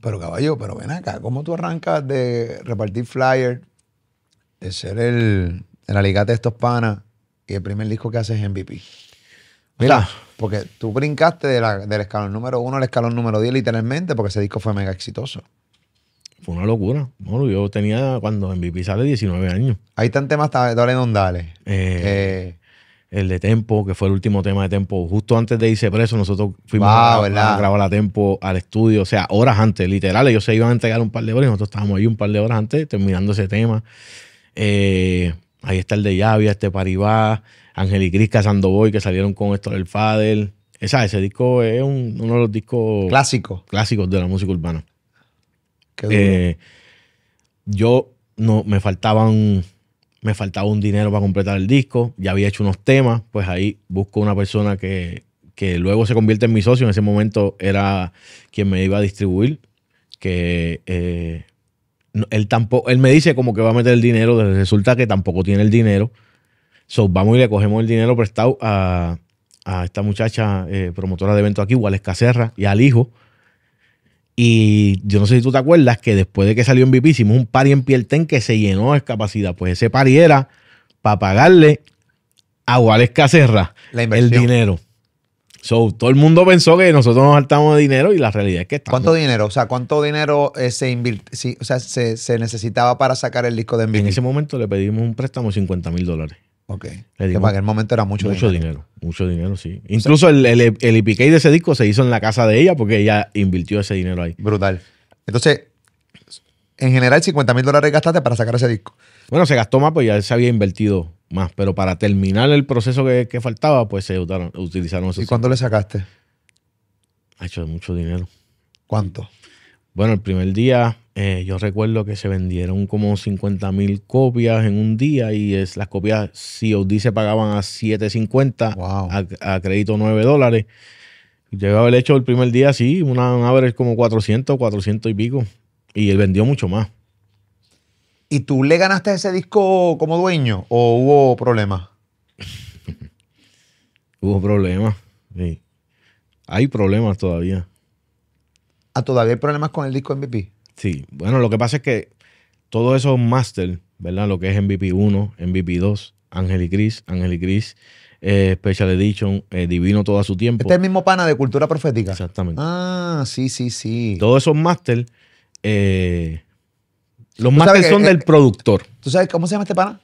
Pero caballo, pero ven acá, ¿cómo tú arrancas de repartir flyers, de ser el alicate de estos panas y el primer disco que haces es MVP? Mira, o sea, porque tú brincaste del escalón número 1 al escalón número 10 literalmente porque ese disco fue mega exitoso. Fue una locura. Bueno, yo tenía, cuando MVP sale, 19 años. Ahí están temas, dale, don, dale. El de Tempo, que fue el último tema de Tempo. Justo antes de irse preso, nosotros fuimos a grabar a Tempo al estudio. O sea, horas antes, literal. Ellos se iban a entregar un par de horas y nosotros estábamos ahí un par de horas antes terminando ese tema. Ahí está el de Llavia, este Paribá, Ángel y Cris Sandovoy, que salieron con esto del Fadel. Ese disco es uno de los discos clásicos de la música urbana. Me faltaba un dinero para completar el disco. Ya había hecho unos temas, pues ahí busco una persona que luego se convierte en mi socio. En ese momento era quien me iba a distribuir, que él me dice como que va a meter el dinero, resulta que tampoco tiene el dinero. So, vamos y le cogemos el dinero prestado a esta muchacha promotora de eventos aquí, Wales Cacerra, y al hijo. Y yo no sé si tú te acuerdas que después de que salió MVP hicimos un party en Pielten que se llenó de capacidad. Pues ese party era para pagarle a Wales Cacerra el dinero. So, todo el mundo pensó que nosotros nos saltamos de dinero y la realidad es que estamos. ¿Cuánto dinero? O sea, ¿cuánto dinero se necesitaba para sacar el disco de MVP? En ese momento le pedimos un préstamo de $50,000. Ok. Que para aquel momento era mucho dinero, sí. Incluso o sea, el EPK de ese disco se hizo en la casa de ella porque ella invirtió ese dinero ahí. Brutal. Entonces, en general, $50,000 gastaste para sacar ese disco. Bueno, se gastó más, pues ya se había invertido más. Pero para terminar el proceso que faltaba, pues se utilizaron esos. ¿Y cuánto le sacaste? Ha hecho mucho dinero. ¿Cuánto? Bueno, el primer día... yo recuerdo que se vendieron como 50,000 copias en un día y las copias COD se pagaban a $7.50, wow, a crédito $9. Yo iba a haber hecho el primer día, sí, un average como 400 y pico. Y él vendió mucho más. ¿Y tú le ganaste ese disco como dueño o hubo problemas? Hubo problemas, sí. Hay problemas todavía. ¿Ah, todavía hay problemas con el disco MVP? Sí, bueno, lo que pasa es que todos esos masters, ¿verdad? Lo que es MVP 1, MVP 2, Ángel y Cris, Special Edition, Divino todo a su tiempo. Este es el mismo pana de Cultura Profética. Exactamente. Ah, sí, sí, sí. Todos esos masters, los masters son del productor. ¿Tú sabes cómo se llama este pana?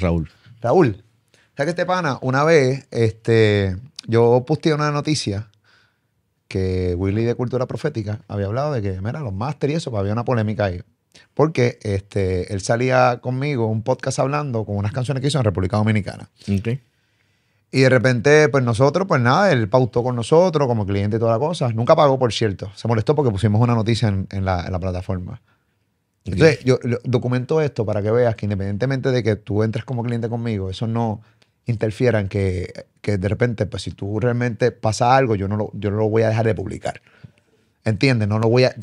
Raúl. Raúl. O sea que este pana, una vez, yo posteé una noticia que Willy de Cultura Profética había hablado de que, mira, los máster y eso, pues había una polémica ahí. Porque él salía conmigo un podcast hablando con unas canciones que hizo en República Dominicana. Okay. Y de repente, pues nosotros, pues nada, él pautó con nosotros como cliente y toda la cosa. Nunca pagó, por cierto. Se molestó porque pusimos una noticia en la plataforma. Okay. Entonces, yo documento esto para que veas que independientemente de que tú entres como cliente conmigo, eso no... interfieran que de repente, pues si tú realmente pasa algo, yo no lo voy a dejar de publicar. ¿Entiendes? No lo voy a...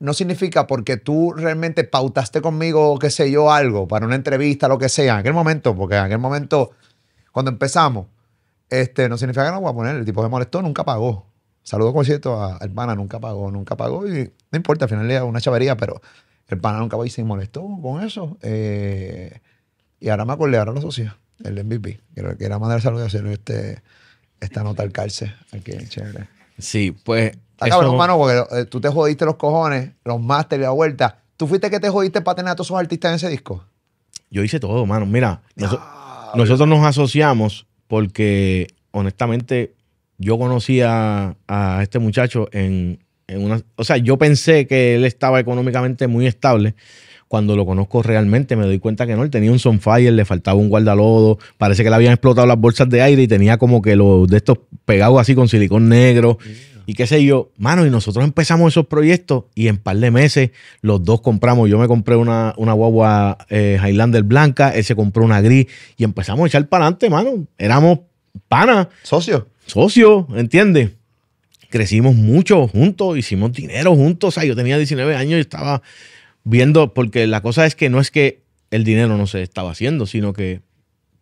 no significa porque tú realmente pautaste conmigo, qué sé yo, algo, para una entrevista, lo que sea, en aquel momento, porque en aquel momento, cuando empezamos, no significa que no voy a poner, el tipo se molestó, nunca pagó. Saludo con cierto al pana, nunca pagó, y no importa, al final era una chavería, pero el pana nunca pagó y se molestó con eso. Y ahora me acordé, ahora lo asocio. El MVP. Quiero mandar saludos a hacer esta nota al cárcel. Aquí, chévere. Sí, pues... Está cabrón, hermano, porque tú te jodiste los cojones, los másteres, la vuelta. ¿Tú fuiste que te jodiste para tener a todos esos artistas en ese disco? Yo hice todo, hermano. Mira, nosotros nos asociamos porque, honestamente, yo conocí a este muchacho en una... O sea, yo pensé que él estaba económicamente muy estable. Cuando lo conozco realmente me doy cuenta que no, él tenía un Sunfire, le faltaba un guardalodo, parece que le habían explotado las bolsas de aire y tenía como que los de estos pegados así con silicón negro, yeah, y qué sé yo. Mano, y nosotros empezamos esos proyectos y en par de meses los dos compramos. Yo me compré una guagua Highlander blanca, él se compró una gris y empezamos a echar para adelante, mano. Éramos panas. Socios, ¿entiendes? Crecimos mucho juntos, hicimos dinero juntos. O sea, yo tenía 19 años y estaba... viendo, porque la cosa es que no es que el dinero no se estaba haciendo, sino que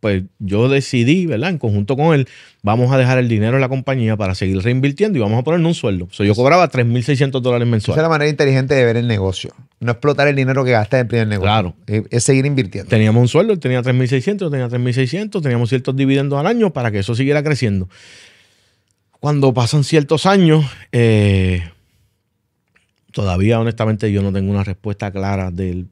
pues yo decidí, ¿verdad? En conjunto con él, vamos a dejar el dinero en la compañía para seguir reinvirtiendo y vamos a ponerle un sueldo. So, yo cobraba $3,600 mensuales. Esa es la manera inteligente de ver el negocio. No explotar el dinero que gastas en primer negocio. Claro. Es seguir invirtiendo. Teníamos un sueldo, él tenía $3,600, yo tenía $3,600, teníamos ciertos dividendos al año para que eso siguiera creciendo. Cuando pasan ciertos años, todavía honestamente yo no tengo una respuesta clara del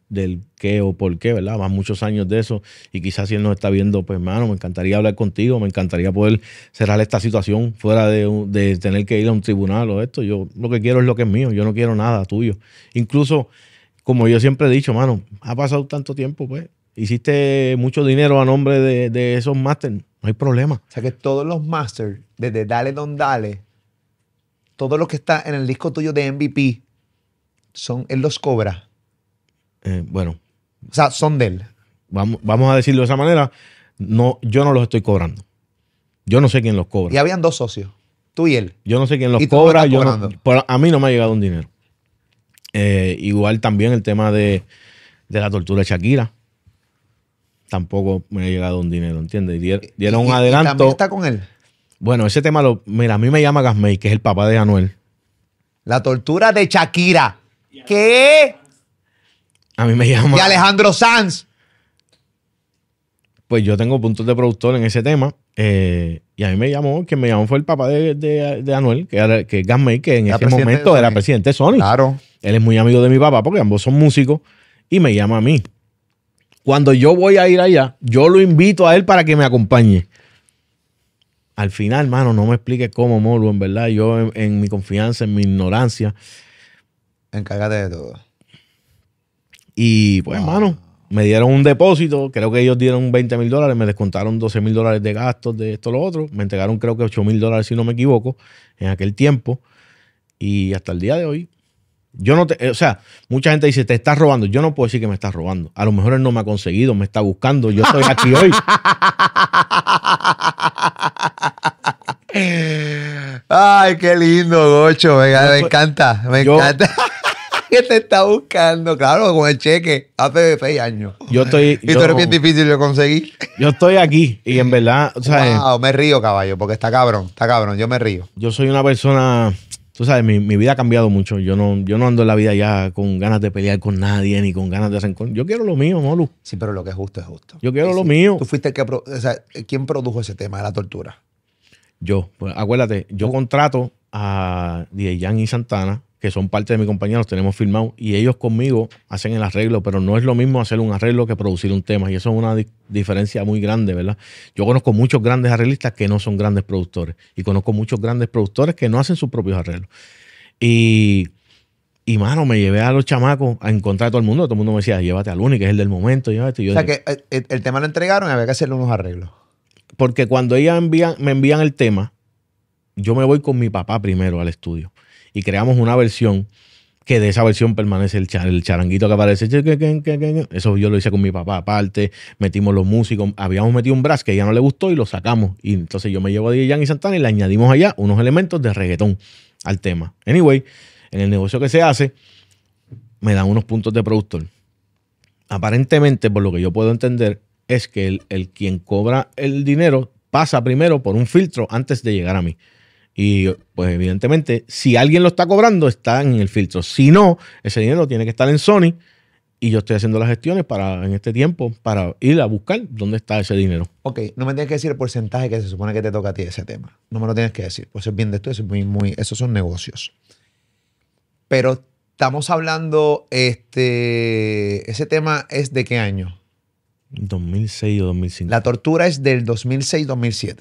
qué o por qué, ¿verdad? Van muchos años de eso y quizás si él nos está viendo, pues hermano, me encantaría hablar contigo, me encantaría poder cerrar esta situación fuera de tener que ir a un tribunal o esto. Yo lo que quiero es lo que es mío, yo no quiero nada tuyo. Incluso, como yo siempre he dicho, mano, ha pasado tanto tiempo, pues, hiciste mucho dinero a nombre de esos máster, no hay problema. O sea que todos los máster, desde Dale Don Dale, todo lo que está en el disco tuyo de MVP, él los cobra. Bueno. O sea, son de él. Vamos a decirlo de esa manera. No, yo no los estoy cobrando. Yo no sé quién los cobra. Y habían dos socios, tú y él. Yo no sé quién los cobra. Yo no, a mí no me ha llegado un dinero. Igual también el tema de la tortura de Shakira. Tampoco me ha llegado un dinero, ¿entiendes? Dieron un adelanto. ¿También está con él? Bueno, ese tema, mira, a mí me llama Gazmey, que es el papá de Anuel. La tortura de Shakira. ¿Qué? A mí me llama. ¿Y Alejandro Sanz? Pues yo tengo puntos de productor en ese tema. Y a mí me llamó, quien me llamó fue el papá de Anuel, que es Gazmey, que en ese momento era presidente de Sony. Claro. Él es muy amigo de mi papá porque ambos son músicos y me llama a mí. Cuando yo voy a ir allá, yo lo invito a él para que me acompañe. Al final, hermano, no me expliques cómo, Molu, en verdad. Yo en mi confianza, en mi ignorancia. Encárgate de todo. Y pues, hermano, me dieron un depósito. Creo que ellos dieron $20,000. Me descontaron $12,000 de gastos de esto, lo otro. Me entregaron creo que $8,000, si no me equivoco, en aquel tiempo. Y hasta el día de hoy. Yo no te, o sea, mucha gente dice, te estás robando. Yo no puedo decir que me estás robando. A lo mejor él no me ha conseguido, me está buscando. Yo estoy aquí hoy. Ay, qué lindo, Gocho. Me encanta, me encanta. Que te está buscando, claro, con el cheque hace 6 años. Yo estoy. Y tú eres bien difícil de conseguir. Yo estoy aquí y en verdad, o sea, wow, me río, caballo, porque está cabrón, yo me río. Yo soy una persona. Tú sabes, mi vida ha cambiado mucho. Yo no ando en la vida ya con ganas de pelear con nadie ni con ganas de rencor. Yo quiero lo mío, Molu. Sí, pero lo que es justo es justo. Yo quiero lo mío. Tú fuiste el que... O sea, ¿quién produjo ese tema de la tortura? Yo. Pues, acuérdate, yo contrato a DJ Yan y Santana, que son parte de mi compañía, los tenemos firmados, y ellos conmigo hacen el arreglo, pero no es lo mismo hacer un arreglo que producir un tema, y eso es una diferencia muy grande, ¿verdad? Yo conozco muchos grandes arreglistas que no son grandes productores, y conozco muchos grandes productores que no hacen sus propios arreglos. Y mano, me llevé a los chamacos a encontrar a todo el mundo me decía, llévate al único, que es el del momento, llévate. O sea, que el tema lo entregaron y había que hacerle unos arreglos. Porque cuando ellas me envían el tema, yo me voy con mi papá primero al estudio. Y creamos una versión que de esa versión permanece el charanguito que aparece. Eso yo lo hice con mi papá aparte. Metimos los músicos. Habíamos metido un brass que ya no le gustó y lo sacamos. Y entonces yo me llevo a DJ Yan y Santana y le añadimos allá unos elementos de reggaetón al tema. Anyway, en el negocio que se hace, me dan unos puntos de productor. Aparentemente, por lo que yo puedo entender, es que el quien cobra el dinero pasa primero por un filtro antes de llegar a mí. Y pues evidentemente, si alguien lo está cobrando, está en el filtro. Si no, ese dinero tiene que estar en Sony y yo estoy haciendo las gestiones en este tiempo para ir a buscar dónde está ese dinero. Ok, no me tienes que decir el porcentaje que se supone que te toca a ti ese tema. No me lo tienes que decir. Pues es bien de esto, es muy, esos son negocios. Pero estamos hablando, ese tema es de qué año? 2006 o 2005. La tortura es del 2006-2007.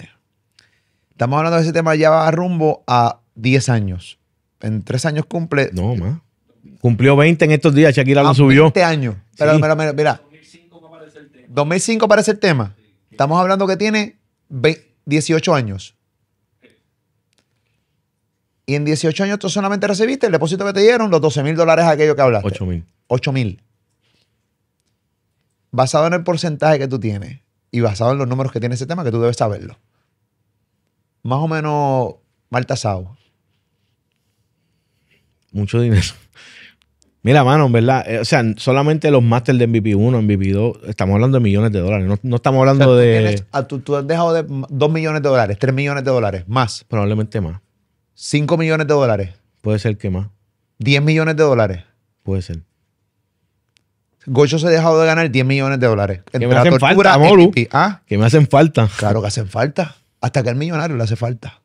Estamos hablando de ese tema, ya va rumbo a 10 años. En 3 años cumple... No, más. Cumplió 20 en estos días, Shakira lo subió. 20 años. Pero, sí. Mira. 2005 aparece el tema. 2005 aparece el tema. Estamos hablando que tiene 18 años. Y en 18 años tú solamente recibiste el depósito que te dieron, los $12,000 aquello que hablaste. 8,000. 8,000. Basado en el porcentaje que tú tienes y basado en los números que tiene ese tema, que tú debes saberlo. Más o menos mal tasado. Mucho dinero. Mira, mano, en verdad, o sea, solamente los máster de MVP 1, MVP 2, estamos hablando de millones de dólares. No estamos hablando, o sea, tú has dejado de 2 millones de dólares, 3 millones de dólares, más. Probablemente más. 5 millones de dólares. Puede ser que más. 10 millones de dólares. Puede ser. Gocho se ha dejado de ganar 10 millones de dólares. Que me hacen falta, Molu. ¿Ah? Que me hacen falta. Claro que hacen falta. Hasta que al millonario le hace falta.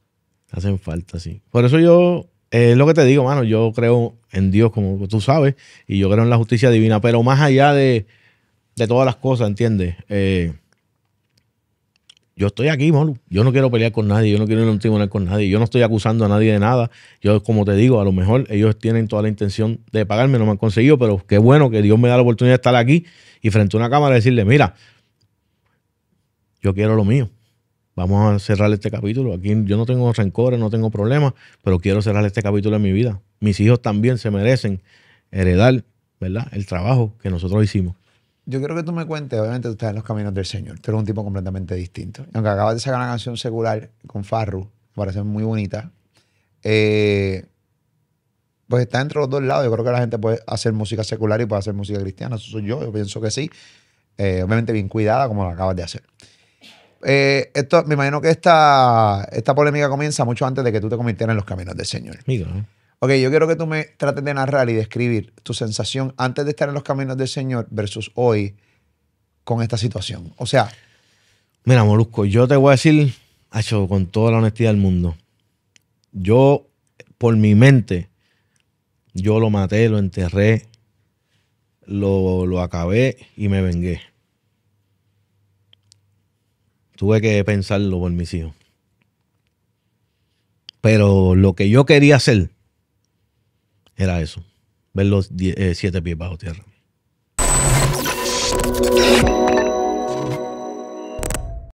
Hacen falta, sí. Por eso yo... Es lo que te digo, mano. Yo creo en Dios, como tú sabes, y yo creo en la justicia divina. Pero más allá de todas las cosas, ¿entiendes? Yo estoy aquí, Molu. Yo no quiero pelear con nadie. Yo no quiero ir a un tribunal con nadie. Yo no estoy acusando a nadie de nada. Yo, como te digo, a lo mejor ellos tienen toda la intención de pagarme. No me han conseguido, pero qué bueno que Dios me da la oportunidad de estar aquí y frente a una cámara decirle, mira, yo quiero lo mío. Vamos a cerrar este capítulo. Aquí yo no tengo rencores, no tengo problemas, pero quiero cerrar este capítulo de mi vida. Mis hijos también se merecen heredar, ¿verdad?, el trabajo que nosotros hicimos. Yo quiero que tú me cuentes, obviamente tú estás en los caminos del Señor. Tú eres un tipo completamente distinto. Aunque acabas de sacar una canción secular con Farru, me parece muy bonita, pues está entre los dos lados. Yo creo que la gente puede hacer música secular y puede hacer música cristiana. Eso soy yo, yo pienso que sí. Obviamente bien cuidada, como lo acabas de hacer. Esto, me imagino que esta polémica comienza mucho antes de que tú te convirtieras en los caminos del Señor. Mira, ok, yo quiero que tú me trates de narrar y describir tu sensación antes de estar en los caminos del Señor versus hoy con esta situación. O sea... Mira, Molusco, yo te voy a decir, acho, con toda la honestidad del mundo, yo, por mi mente, yo lo maté, lo enterré, lo acabé y me vengué. Tuve que pensarlo por mis hijos. Pero lo que yo quería hacer era eso. Verlos 7 pies bajo tierra.